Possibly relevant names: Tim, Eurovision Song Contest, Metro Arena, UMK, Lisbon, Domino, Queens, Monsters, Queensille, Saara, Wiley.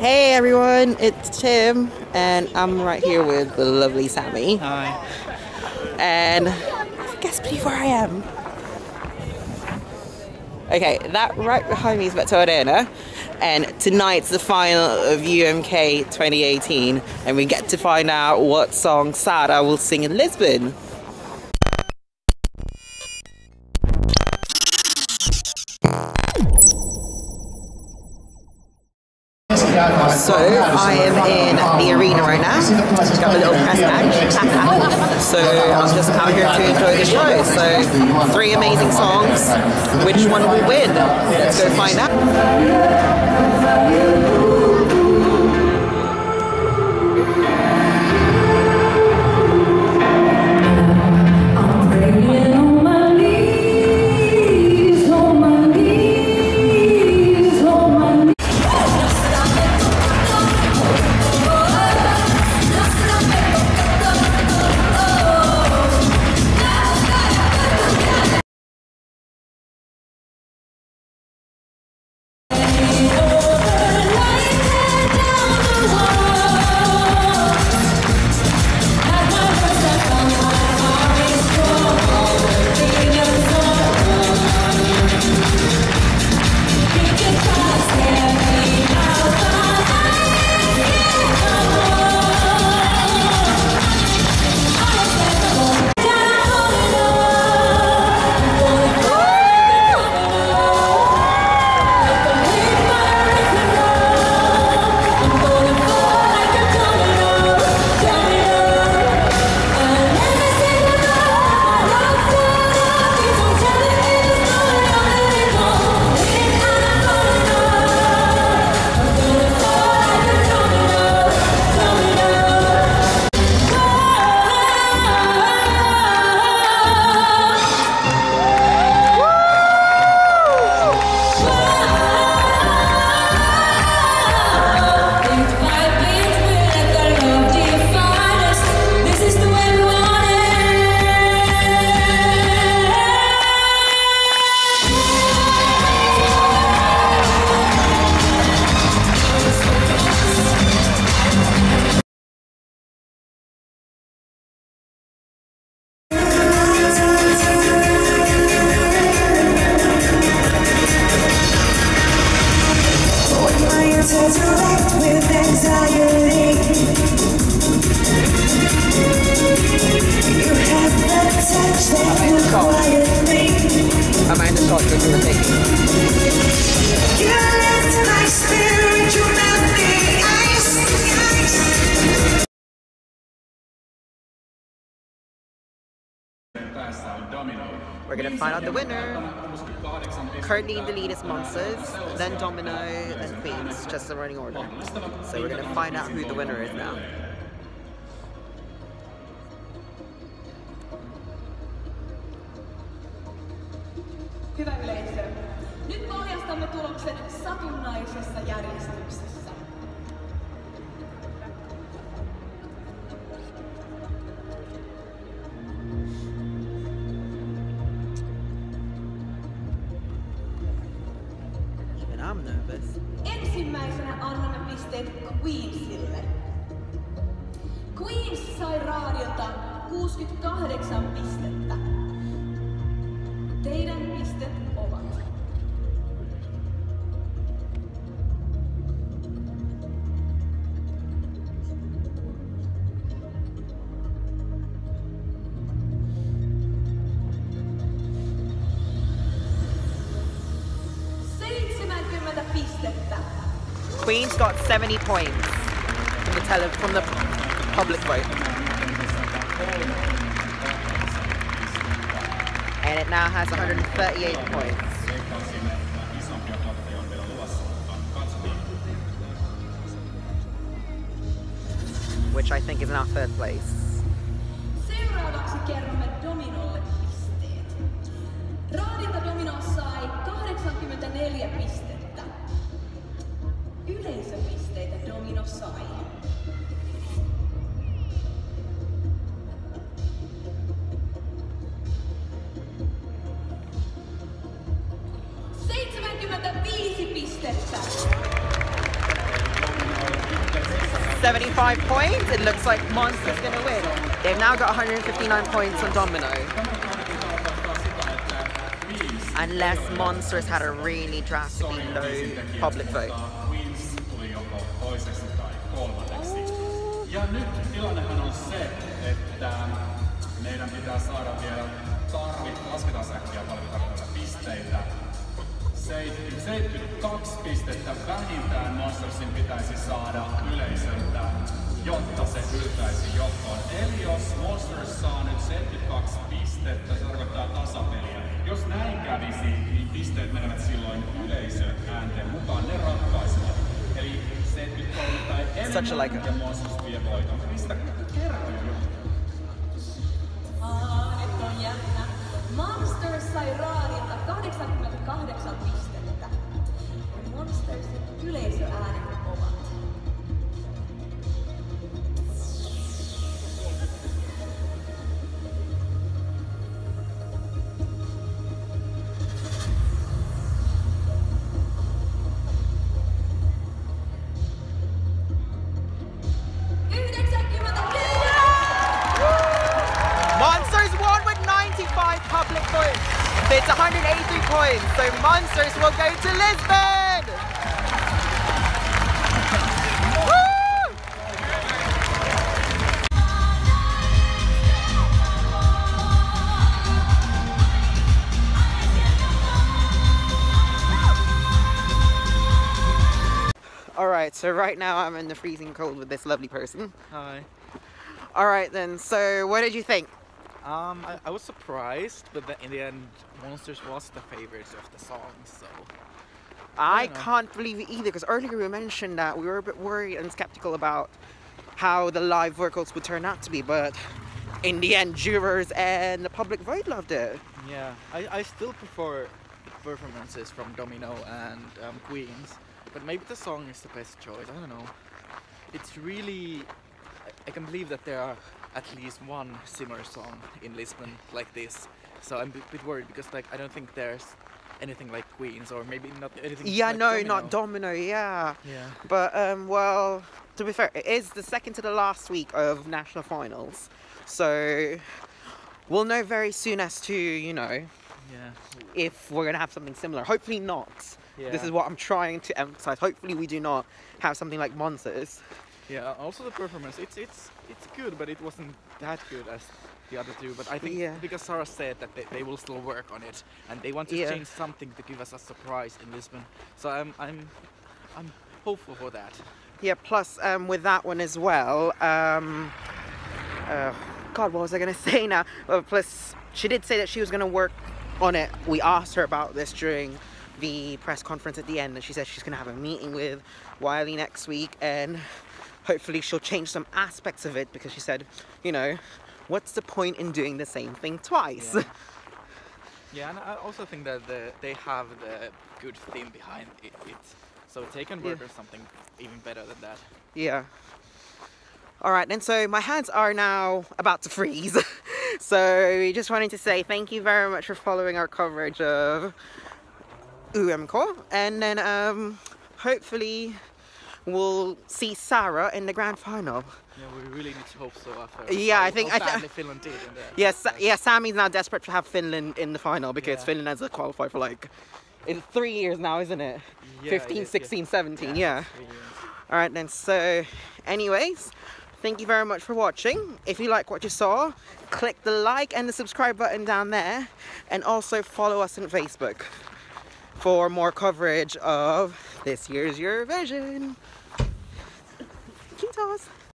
Hey everyone, it's Tim, and I'm right here with the lovely Sammy. Hi. And guess please where I am. Okay, that right behind me is Metro Arena, and tonight's the final of UMK 2018, and we get to find out what song Saara will sing in Lisbon. So I am in the arena right now. I've got a little press badge. So I'm just out here to enjoy the show. So three amazing songs. Which one will win? Let's go find out. We're going to find out the winner. Currently in the lead is Monsters, then Domino, then Queens, just the running order. So we're going to find out who the winner is now. Hyvä yleisö. Nyt paljastamme tuloksen satunnaisessa järjestyksessä. I'm nervous. Ensimmäisenä annamme pisteet Queensille. Queens sai raadiota 68 pistettä. Teidän pistet ovat... Queen's got 70 points from the public vote. And it now has 138 points. Which I think is in our third place. Seuraavaksi kerromme Dominolle pisteet. Raadinta Domino sai 84 pistettä. Yleisöpisteitä Domino sai. Seitsemänkymmentä 75 pistettä. 75 points. It looks like Monsters gonna win. They've now got 159 points on Domino. Unless Monsters had a really drastically low public vote. Such a like Monster Sairaarilta 88 pistettä. Monstersin yleisöäänet ovat. It's 183 points, so Monsters will go to Lisbon! Woo! Alright, so right now I'm in the freezing cold with this lovely person. Hi. Alright then, so what did you think? I was surprised, but in the end, Monsters was the favorites of the song, so... I can't believe it either, because earlier we mentioned that we were a bit worried and skeptical about how the live vocals would turn out to be, but in the end, jurors and the public vote loved it. Yeah, I still prefer the performances from Domino and Queens, but maybe the song is the best choice, I don't know. It's really... I can believe that there are at least one similar song in Lisbon like this, so I'm a bit worried because like I don't think there's anything like Queens, or maybe not anything. Yeah, like no, Domino. Not Domino. Yeah. Yeah. But well, to be fair, it is the second to the last week of national finals, so we'll know very soon as to if we're gonna have something similar. Hopefully not. Yeah. This is what I'm trying to emphasize. Hopefully we do not have something like Monsters. Yeah, also the performance, it's good, but it wasn't that good as the other two. But I think because Saara said that they will still work on it, and they want to change something to give us a surprise in Lisbon. So I'm hopeful for that. Yeah, plus with that one as well, God, what was I going to say now? Plus, she did say that she was going to work on it. We asked her about this during the press conference at the end, and she said she's going to have a meeting with Wiley next week, and... hopefully she'll change some aspects of it, because she said, you know, what's the point in doing the same thing twice? Yeah, and I also think that they have the good theme behind it. So they can work on something even better than that. Yeah. All right, then, so my hands are now about to freeze. So we just wanted to say thank you very much for following our coverage of UMK. And then hopefully... we'll see Saara in the grand final. Yeah, we really need to hope so after. Yeah, I think Finland did. Yes, yeah, Sammy's now desperate to have Finland in the final, because Finland has qualified for like 3 years now, isn't it? Yeah, 15, 16, 17, yeah. All right then, so anyways, thank you very much for watching. If you like what you saw, click the like and the subscribe button down there, and also follow us on Facebook for more coverage of this year's Eurovision. Toss.